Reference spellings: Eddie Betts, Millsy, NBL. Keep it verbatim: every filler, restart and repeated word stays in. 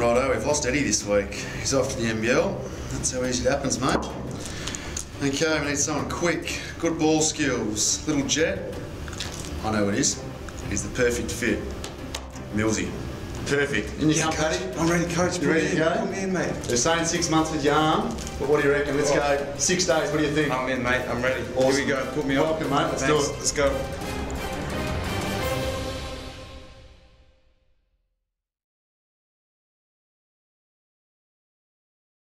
Righto, we've lost Eddie this week. He's off to the N B L. That's how easy it happens, mate. Okay, we need someone quick, good ball skills. Little Jet, I know it is. He's the perfect fit. Millsy, perfect. And you ready, I'm ready, coach. You ready to go? I'm in, mate. They're saying six months with your arm, but what do you reckon? Let's go six days. What do you think? I'm in, mate. I'm ready. Awesome. Here we go. Put me on. Welcome, mate. Let's do it. Let's go.